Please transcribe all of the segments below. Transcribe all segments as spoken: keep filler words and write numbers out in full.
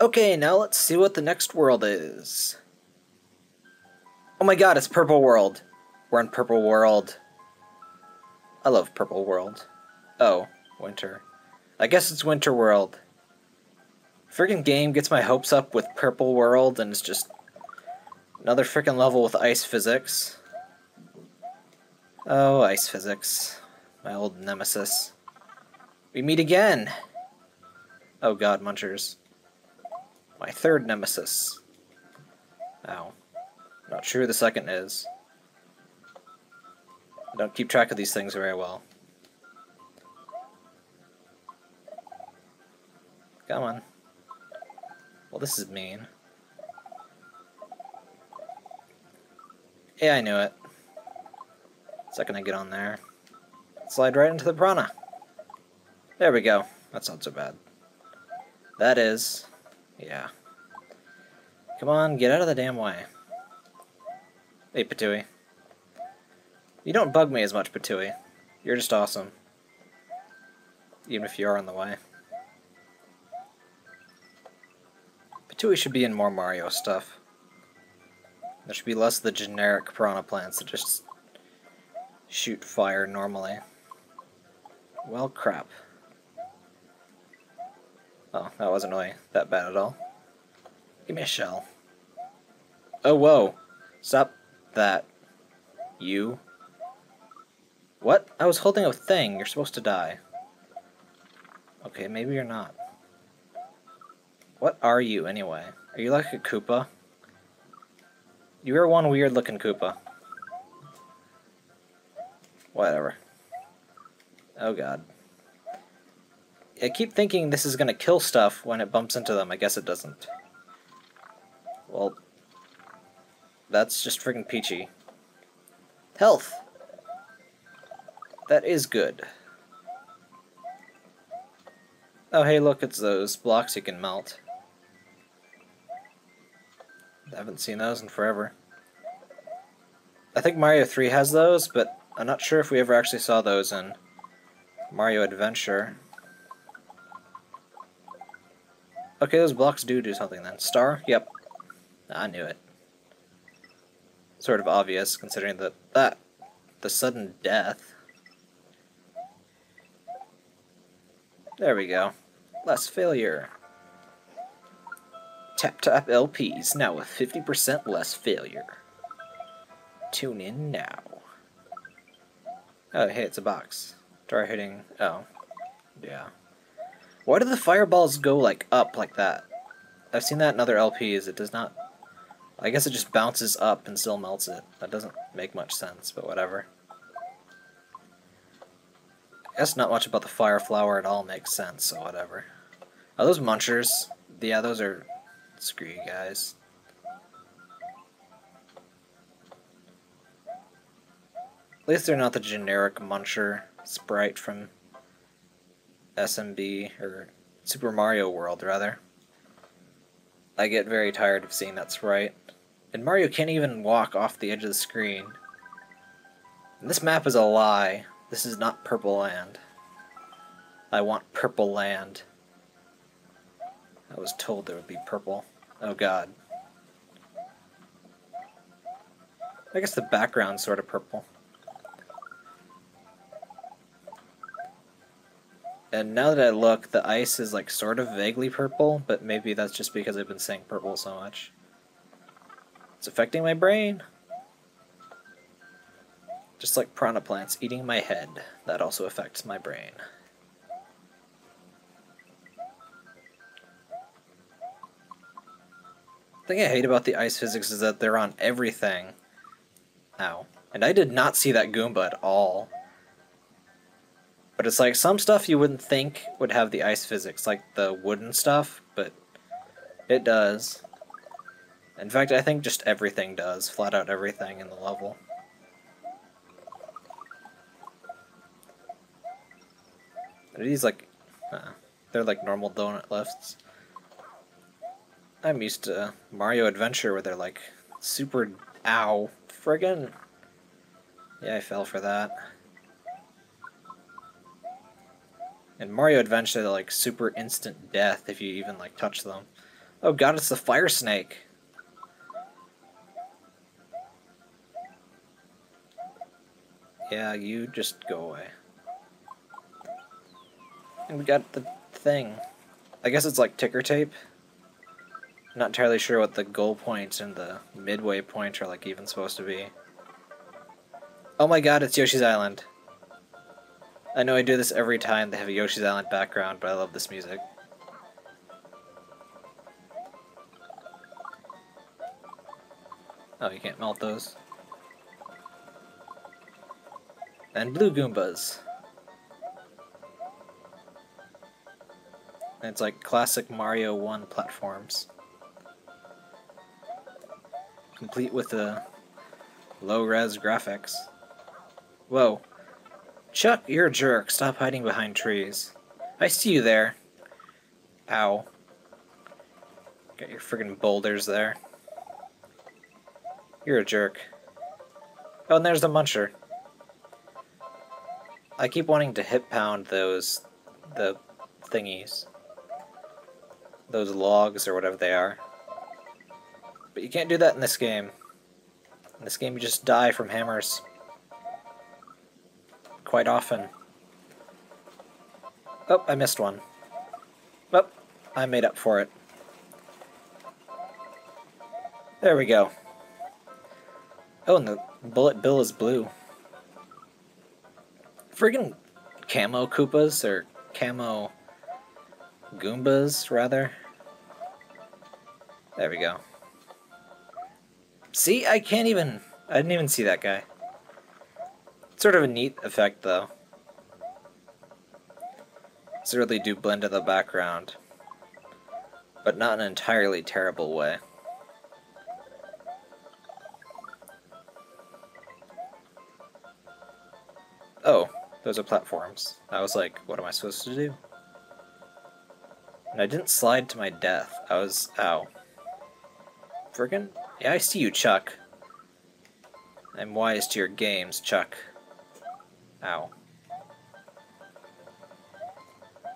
Okay, now let's see what the next world is. Oh my god, it's Purple World. We're in Purple World. I love Purple World. Oh, winter. I guess it's Winter World. Freaking game gets my hopes up with Purple World, and it's just another freaking level with ice physics. Oh, ice physics. My old nemesis. We meet again! Oh god, munchers. My third nemesis. Ow. Not sure who the second is. I don't keep track of these things very well. Come on. Well, this is mean. Yeah, I knew it. Second I get on there. Slide right into the piranha. There we go. That's not so bad. That is... yeah. Come on, get out of the damn way. Hey, Patooie. You don't bug me as much, Patooie. You're just awesome. Even if you are on the way. Patooie should be in more Mario stuff. There should be less of the generic piranha plants that just shoot fire normally. Well, crap. Oh, that wasn't really that bad at all. Give me a shell. Oh, whoa. Stop that. You. What? I was holding a thing. You're supposed to die. Okay, maybe you're not. What are you, anyway? Are you like a Koopa? You're one weird-looking Koopa. Whatever. Oh, God. I keep thinking this is gonna kill stuff when it bumps into them. I guess it doesn't. Well, that's just friggin' peachy. Health! That is good. Oh hey, look, it's those blocks you can melt. I haven't seen those in forever. I think Mario three has those, but I'm not sure if we ever actually saw those in Mario Adventure. Okay, those blocks do do something then. Star? Yep. I knew it. Sort of obvious, considering the, that the sudden death. There we go. Less failure. Tap-tap L Ps, now with fifty percent less failure. Tune in now. Oh, hey, it's a box. Try hitting... oh. Yeah. Why do the fireballs go, like, up like that? I've seen that in other L Ps. It does not... I guess it just bounces up and still melts it. That doesn't make much sense, but whatever. I guess not much about the fire flower at all makes sense, so whatever. Are those munchers? Yeah, those are... screw you guys. At least they're not the generic muncher sprite from... S M B, or Super Mario World, rather. I get very tired of seeing that sprite. And Mario can't even walk off the edge of the screen. And this map is a lie. This is not Purple Land. I want Purple Land. I was told there would be purple. Oh god. I guess the background's sort of purple. And now that I look, the ice is like sort of vaguely purple, but maybe that's just because I've been saying purple so much. It's affecting my brain. Just like piranha plants eating my head, that also affects my brain. The thing I hate about the ice physics is that they're on everything. Ow. And I did not see that Goomba at all. But it's like, some stuff you wouldn't think would have the ice physics, like the wooden stuff, but it does. In fact, I think just everything does, flat out everything in the level. Are these like... uh, they're like normal donut lifts. I'm used to Mario Adventure where they're like super ow friggin'. Yeah, I fell for that. In Mario Adventure, they're like super instant death if you even like touch them. Oh god, it's the fire snake. Yeah, you just go away. And we got the thing. I guess it's like ticker tape. I'm not entirely sure what the goal point and the midway point are like even supposed to be. Oh my god, it's Yoshi's Island. I know I do this every time they have a Yoshi's Island background, but I love this music. Oh, you can't melt those. And blue Goombas. And it's like classic Mario one platforms. Complete with the low-res graphics. Whoa. Chuck, you're a jerk. Stop hiding behind trees. I see you there. Ow. Got your friggin' boulders there. You're a jerk. Oh, and there's the muncher. I keep wanting to hip pound those... the thingies. Those logs or whatever they are. But you can't do that in this game. In this game you just die from hammers. Quite often. Oh, I missed one. Oh, I made up for it. There we go. Oh, and the bullet bill is blue. Friggin' camo Koopas, or camo Goombas, rather. There we go. See, I can't even... I didn't even see that guy. Sort of a neat effect, though. So really do blend to the background, but not in an entirely terrible way. Oh, those are platforms. I was like, what am I supposed to do? And I didn't slide to my death. I was... ow. Friggin'? Yeah, I see you, Chuck. I'm wise to your games, Chuck. Ow.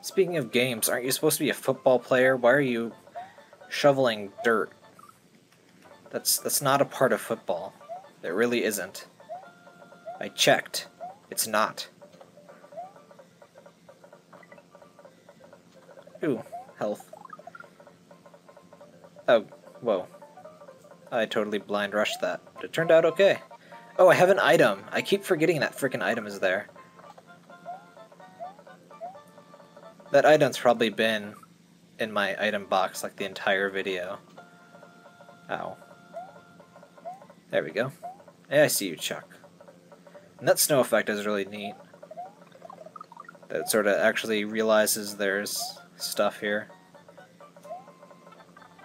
Speaking of games, aren't you supposed to be a football player? Why are you shoveling dirt? That's that's not a part of football. It really isn't. I checked. It's not. Ooh, health. Oh, whoa. I totally blind rushed that. It turned out okay. Oh, I have an item. I keep forgetting that frickin' item is there. That item's probably been in my item box like the entire video. Ow. There we go. Hey, I see you, Chuck. And that snow effect is really neat. That sort of actually realizes there's stuff here.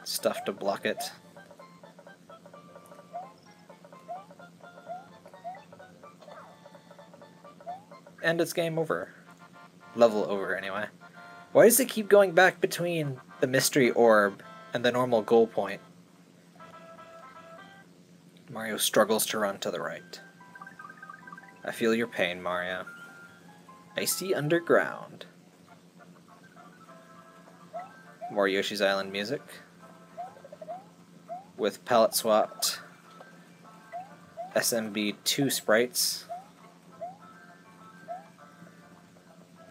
Stuff to block it. And it's game over. Level over, anyway. Why does it keep going back between the mystery orb and the normal goal point? Mario struggles to run to the right. I feel your pain, Mario. I see underground. More Yoshi's Island music. With palette swapped S M B two sprites.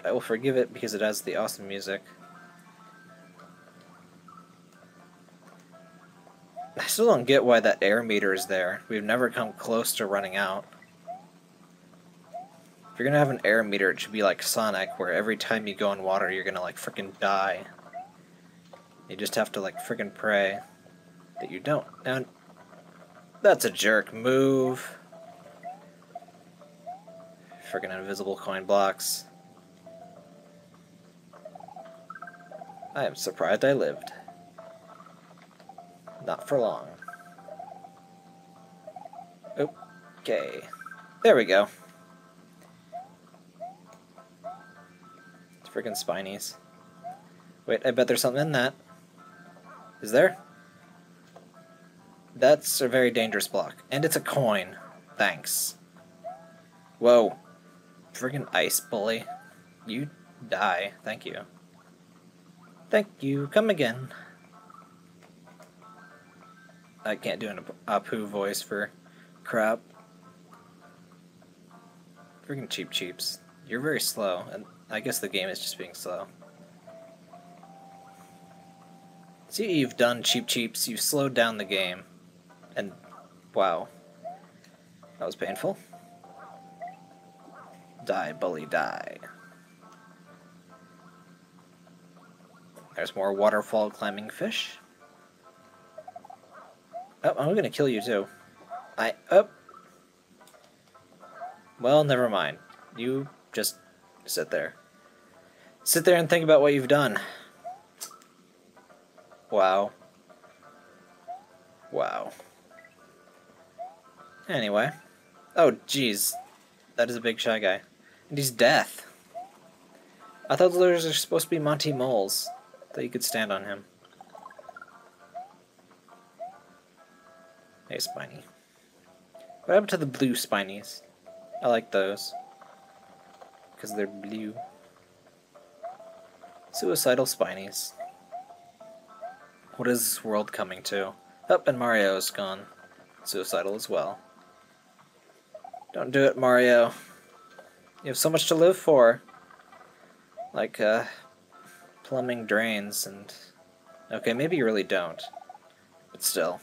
I will forgive it because it has the awesome music. I still don't get why that air meter is there. We've never come close to running out. If you're gonna have an air meter, it should be like Sonic, where every time you go in water, you're gonna like frickin' die. You just have to like frickin' pray that you don't. Now, that's a jerk move. Frickin' invisible coin blocks. I am surprised I lived. Not for long. Okay. There we go. It's freaking spinies. Wait, I bet there's something in that. Is there? That's a very dangerous block. And it's a coin. Thanks. Whoa. Friggin' ice bully. You die. Thank you. Thank you. Come again. I can't do an Apu voice for crap. Friggin' cheap cheeps. You're very slow, and I guess the game is just being slow. See what you've done, cheap cheeps. You've slowed down the game. And, wow. That was painful. Die, bully, die. There's more waterfall climbing fish. Oh, I'm gonna kill you too. I... Oh. Well, never mind. You just sit there. Sit there and think about what you've done. Wow. Wow. Anyway. Oh, jeez. That is a big shy guy. And he's death. I thought those are supposed to be Monty Moles. That you could stand on him. Hey, Spiny. What happened to the blue Spinies? I like those. Because they're blue. Suicidal Spinies. What is this world coming to? Up, and Mario's gone. Suicidal as well. Don't do it, Mario. You have so much to live for. Like, uh... plumbing drains and... Okay, maybe you really don't. But still.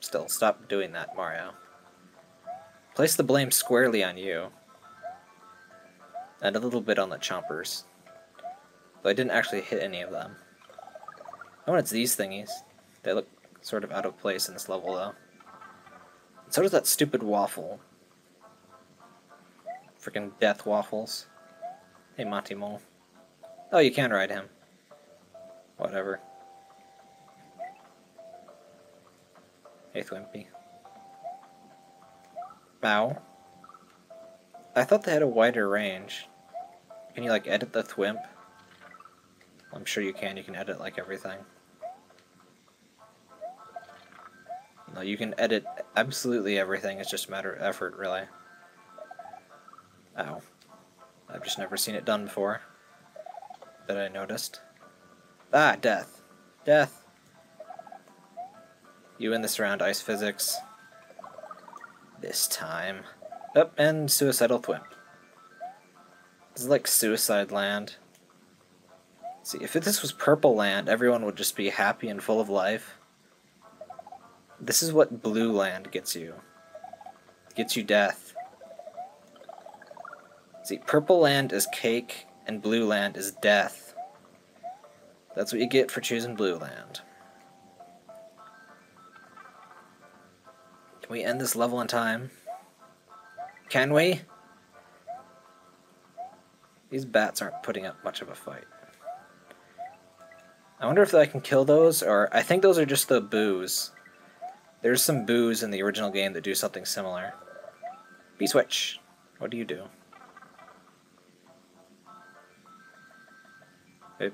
Still, stop doing that, Mario. Place the blame squarely on you. And a little bit on the chompers. Though I didn't actually hit any of them. Oh, and it's these thingies. They look sort of out of place in this level, though. And so does that stupid waffle. Freaking death waffles. Hey, Monty Mole. Oh, you can ride him. Whatever. Hey, Thwimpy. Bow. I thought they had a wider range. Can you, like, edit the Thwimp? I'm sure you can. You can edit, like, everything. No, you can edit absolutely everything. It's just a matter of effort, really. Ow. I've just never seen it done before. That I noticed. Ah, death. Death. You win this round, ice physics. This time. Up, oh, and suicidal Thwimp. This is like Suicide Land. See, if this was Purple Land, everyone would just be happy and full of life. This is what Blue Land gets you. It gets you death. See, Purple Land is cake, and Blue Land is death. That's what you get for choosing Blue Land. Can we end this level in time? Can we? These bats aren't putting up much of a fight. I wonder if I can kill those, or... I think those are just the boos. There's some boos in the original game that do something similar. B-switch. What do you do? It,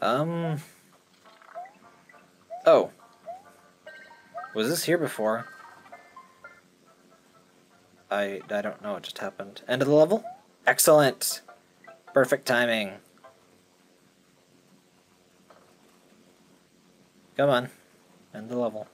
um... Oh. Was this here before? I, I don't know what just happened. End of the level? Excellent! Perfect timing. Come on. End the level.